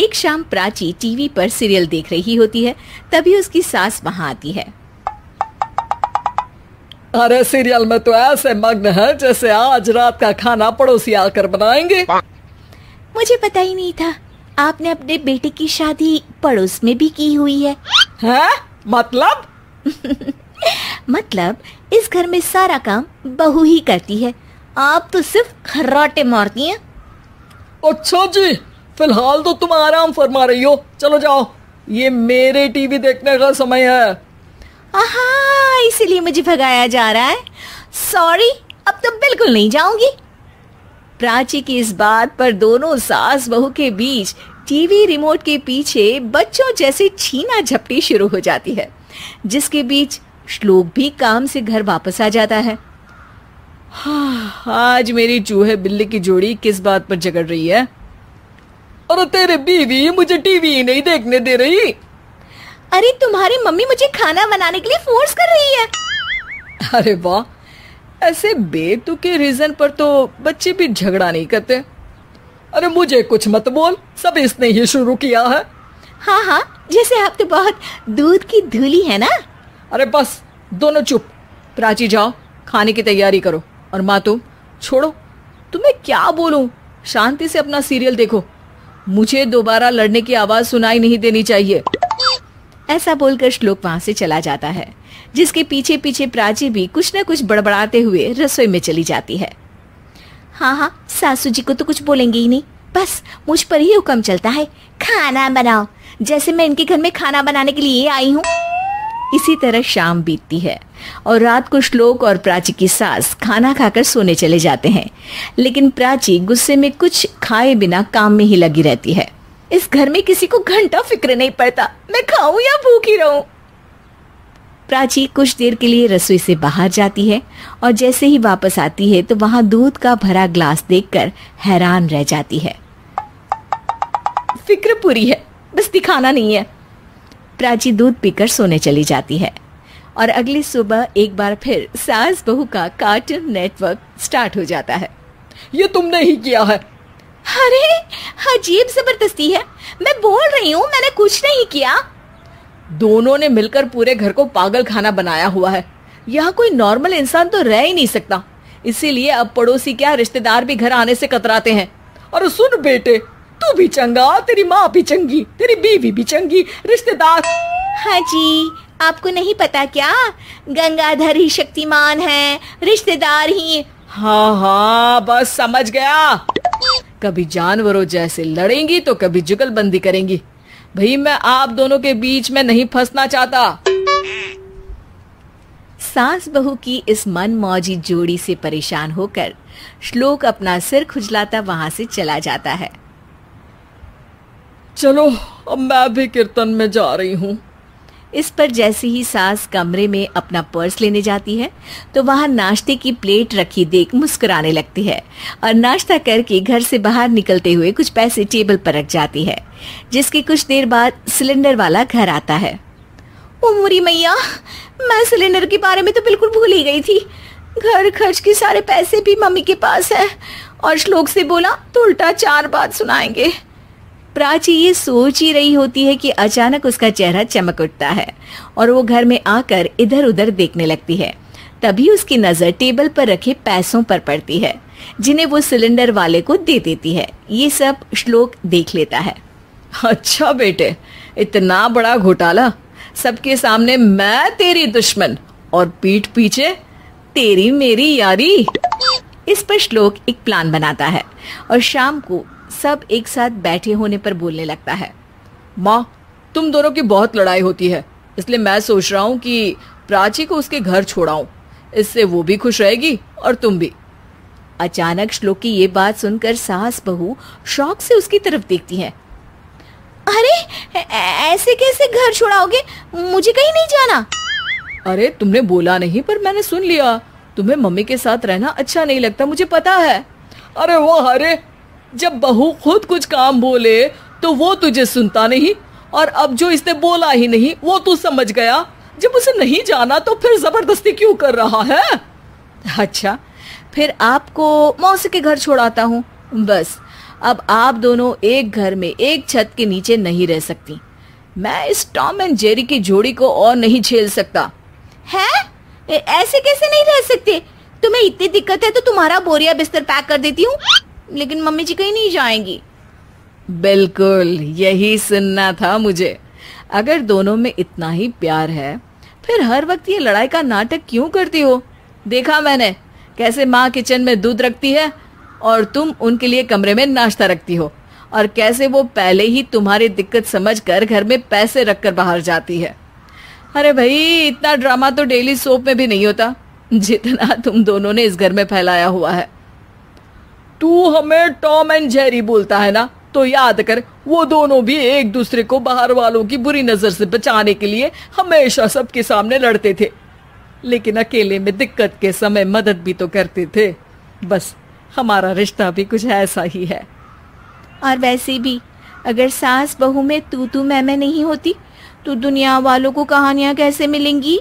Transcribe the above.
एक शाम प्राची टीवी पर सीरियल देख रही होती है, तभी उसकी सास वहां आती है। अरे सीरियल में तो ऐसे मग्न है जैसे आज रात का खाना पड़ोसी आकर बनाएंगे। मुझे पता ही नहीं था आपने अपने बेटे की शादी पड़ोस में भी की हुई है। हैं? मतलब? मतलब इस घर में सारा काम बहू ही करती है, आप तो सिर्फ खर्राटे मारती हैं। अच्छा जी, फिलहाल तो तुम आराम फरमा रही हो, चलो जाओ, ये मेरे टीवी देखने का समय है। आहा, इसीलिए मुझे भगाया जा रहा है। सॉरी, अब तो बिल्कुल नहीं जाऊंगी। प्राची की इस बात पर दोनों सास बहू के बीच टीवी रिमोट के पीछे बच्चों जैसे छीना झपटी शुरू हो जाती है, जिसके बीच श्लोक भी काम से घर वापस आ जाता है। हाँ, आज मेरी चूहे बिल्ली की जोड़ी किस बात पर झगड़ रही है? अरे तेरे बीवी मुझे टीवी नहीं देखने दे रही। अरे तुम्हारी मम्मी मुझे खाना बनाने के लिए फोर्स कर रही है। अरे वाह, ऐसे बेतुके रीजन पर तो बच्चे भी झगड़ा नहीं करते। अरे मुझे कुछ मत बोल, सब इसने ही शुरू किया है। हाँ, जैसे आप तो बहुत दूध की धूली है ना। अरे बस, दोनों चुप। प्राची जाओ, खाने की तैयारी करो, और माँ तुम छोड़ो, तुम्हें क्या बोलूं, शांति से अपना सीरियल देखो। मुझे दोबारा लड़ने की आवाज सुनाई नहीं देनी चाहिए। ऐसा बोलकर श्लोक वहां से चला जाता है, जिसके पीछे पीछे प्राची भी कुछ न कुछ बड़बड़ाते हुए रसोई में चली जाती है। हाँ, सासू जी को तो कुछ बोलेंगे ही नहीं, बस मुझ पर ही हुक्म चलता है, खाना बनाओ, जैसे मैं इनके घर में खाना बनाने के लिए आई हूँ। इसी तरह शाम बीतती है और रात को श्लोक और प्राची की सास खाना खाकर सोने चले जाते हैं, लेकिन प्राची गुस्से में कुछ खाए बिना काम में ही लगी रहती है। इस घर में किसी को घंटा फिक्र नहीं पड़ता, मैं खाऊं या भूखी रहूं। प्राची कुछ देर के लिए रसोई से बाहर जाती है और जैसे ही वापस आती है तो वहां दूध का भरा ग्लास देखकर हैरान रह जाती है। फिक्र पूरी है, बस दिखाना नहीं है। प्राची दूध पीकर सोने चली जाती है और अगली सुबह एक बार फिर सास बहू का कार्टून नेटवर्क स्टार्ट हो जाता है। ये तुमने ही किया है। अरे अजीब जबरदस्ती है, मैं बोल रही हूँ, मैंने कुछ नहीं किया। दोनों ने मिलकर पूरे घर को पागल खाना बनाया हुआ है, यहाँ कोई नॉर्मल इंसान तो रह ही नहीं सकता, इसीलिए अब पड़ोसी क्या रिश्तेदार भी घर आने से कतराते हैं। और सुन बेटे, तू भी चंगा, तेरी माँ भी चंगी, तेरी बीवी भी चंगी, रिश्तेदार। हाँ जी, आपको नहीं पता क्या, गंगाधर ही शक्तिमान है, रिश्तेदार ही। हाँ, बस समझ गया। कभी जानवरों जैसे लड़ेंगी तो कभी जुगलबंदी करेंगी। भाई, मैं आप दोनों के बीच में नहीं फंसना चाहता। सास बहू की इस मनमौजी जोड़ी से परेशान होकर श्लोक अपना सिर खुजलाता वहां से चला जाता है। चलो, अब मैं भी कीर्तन में जा रही हूँ। इस पर जैसे ही सास कमरे में अपना पर्स लेने जाती है तो वहाँ नाश्ते की प्लेट रखी देख मुस्कुराने लगती है और नाश्ता करके घर से बाहर निकलते हुए कुछ पैसे टेबल पर रख जाती है, जिसके कुछ देर बाद सिलेंडर वाला घर आता है। ओ मोरी मैया, मैं सिलेंडर के बारे में तो बिल्कुल भूल ही गई थी। घर खर्च के सारे पैसे भी मम्मी के पास है और श्लोक से बोला तो उल्टा चार बात सुनाएंगे। प्राची ये सोच ही रही होती है कि अचानक उसका चेहरा चमक उठता है और वो घर में आकर इधर उधर देखने लगती है। तभी उसकी नजर टेबल पर रखे पैसों पर पड़ती है, जिन्हें वो सिलेंडर वाले को दे देती है। ये सब श्लोक देख लेता है। अच्छा बेटे, इतना बड़ा घोटाला, सबके सामने मैं तेरी दुश्मन और पीठ पीछे तेरी मेरी यारी। इस पर श्लोक एक प्लान बनाता है और शाम को सब एक साथ बैठे होने पर बोलने लगता है। माँ, तुम दोनों की बहुत लड़ाई होती है, इसलिए मैं सोच रहा हूँ कि प्राची को उसके घर छोड़ाऊं, इससे वो भी खुश रहेगी और तुम भी। अचानक श्लोक की ये बात सुनकर सास बहू शौक से उसकी तरफ देखती है। अरे ऐसे कैसे घर छोड़ाओगे, मुझे कहीं नहीं जाना। अरे तुमने बोला नहीं, पर मैंने सुन लिया। तुम्हें मम्मी के साथ रहना अच्छा नहीं लगता, मुझे पता है। अरे वो हरे, जब बहू खुद कुछ काम बोले तो वो तुझे सुनता नहीं, और अब जो इसने बोला ही नहीं वो तू समझ गया। जब उसे नहीं जाना तो फिर जबरदस्ती क्यों कर रहा है? अच्छा, फिर आपको मौसी के घर छोड़ाता हूँ, बस अब आप दोनों एक घर में एक छत के नीचे नहीं रह सकती। मैं इस टॉम एंड जेरी की जोड़ी को और नहीं झेल सकता। है? ऐसे कैसे नहीं रह सकते? तुम्हें इतनी दिक्कत है तो तुम्हारा बोरिया बिस्तर पैक कर देती हूँ, लेकिन मम्मी जी कहीं नहीं जाएंगी। बिल्कुल, यही सुनना था मुझे। अगर दोनों में इतना ही प्यार है फिर हर वक्त ये लड़ाई का नाटक क्यों करती हो? देखा मैंने कैसे माँ किचन में दूध रखती है और तुम उनके लिए कमरे में नाश्ता रखती हो, और कैसे वो पहले ही तुम्हारी दिक्कत समझकर घर में पैसे रखकर बाहर जाती है। अरे भाई, इतना ड्रामा तो डेली सोप में भी नहीं होता जितना तुम दोनों ने इस घर में फैलाया हुआ है। तू हमें टॉम एंड जेरी बोलता है ना, तो याद कर वो दोनों भी एक दूसरे को बाहर वालों की बुरी नजर से बचाने के लिए हमेशा सबके सामने लड़ते थे, लेकिन अकेले में दिक्कत के समय मदद भी तो करते थे। बस हमारा रिश्ता भी कुछ ऐसा ही है। और वैसे भी अगर सास बहू में तू मैं नहीं होती तो दुनिया वालों को कहानियां कैसे मिलेंगी?